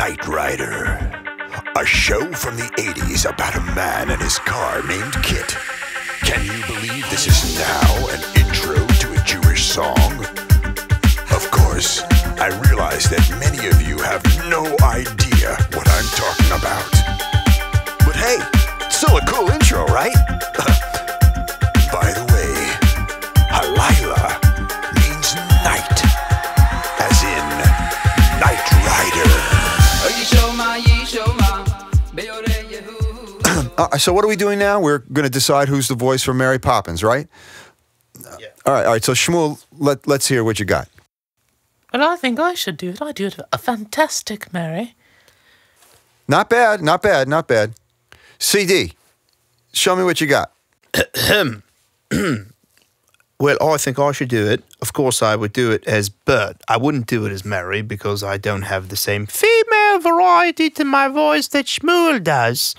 Knight Rider, a show from the 80s about a man and his car named Kit. Can you believe this is now an intro to a Jewish song? Of course, I realize that many of you have no idea what I'm talking about. But hey, it's still a cool intro, right? By the way, Halayla means night, as in Knight Rider. So what are we doing now? We're going to decide who's the voice for Mary Poppins, right? Yeah. All right. So Shmuel, let's hear what you got. Well, I think I should do it. I do it a fantastic Mary. Not bad, not bad, not bad. CD, show me what you got. Well, I think I should do it. Of course, I would do it as Bert. I wouldn't do it as Mary because I don't have the same female variety to my voice that Shmuel does.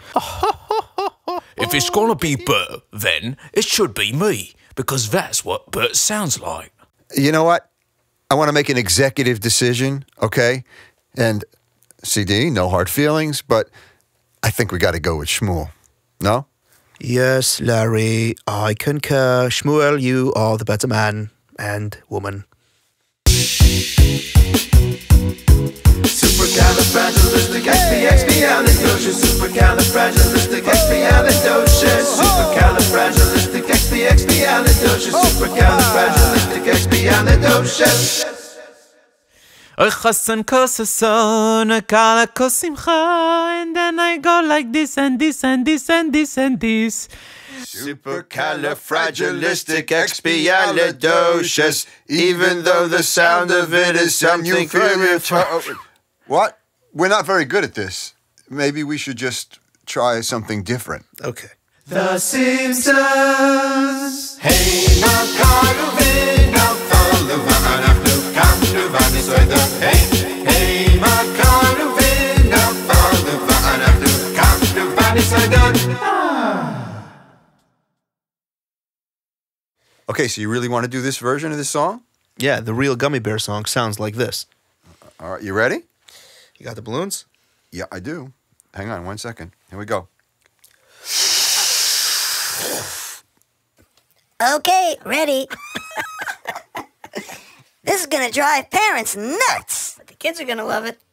If it's gonna be Bert, then it should be me because that's what Bert sounds like. You know what? I want to make an executive decision, okay? And CD, no hard feelings, but I think we got to go with Shmuel. No? Yes, Larry, I concur. Shmuel, you are the better man and woman. Supercalifragilisticexpialidocious. Supercalifragilisticexpialidocious. Supercalifragilisticexpialidocious. Supercalifragilisticexpialidocious. And then I go like this and this and this and this and this. Supercalifragilisticexpialidocious. Even though the sound of it is something very... What? We're not very good at this. Maybe we should just try something different. Okay. The Simpsons. Hey, Macaulay, now follow the come to Vanisweeden. Hey, hey, Macaulay, now follow the come to Vanisweeden. Okay, so you really want to do this version of this song? Yeah, the real Gummy Bear song sounds like this. All right, you ready? You got the balloons? Yeah, I do. Hang on one second. Here we go. Okay, ready. This is going to drive parents nuts. But the kids are going to love it.